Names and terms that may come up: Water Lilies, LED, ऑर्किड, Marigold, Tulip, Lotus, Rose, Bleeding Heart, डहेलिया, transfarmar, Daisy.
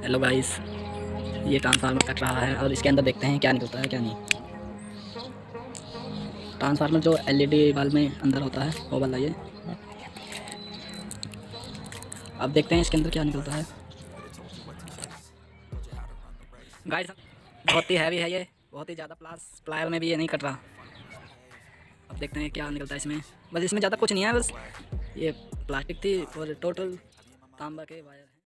Hello guys, ये transformer cut रहा है और इसके अंदर देखते हैं क्या निकलता है क्या नहीं। ट्रांसफार्मर जो एलईडी बल्ब में अंदर होता है वो वाला ये। अब देखते हैं इसके अंदर क्या निकलता है। गाइस बहुत ही हैवी है ये, बहुत ही ज़्यादा प्लायर में भी ये नहीं कट रहा। अब देखते हैं क्या निकलता है इसमें। बस इसमें ज़्यादा कुछ नहीं है, बस ये प्लास्टिक थी और टोटल तांबा के वायर।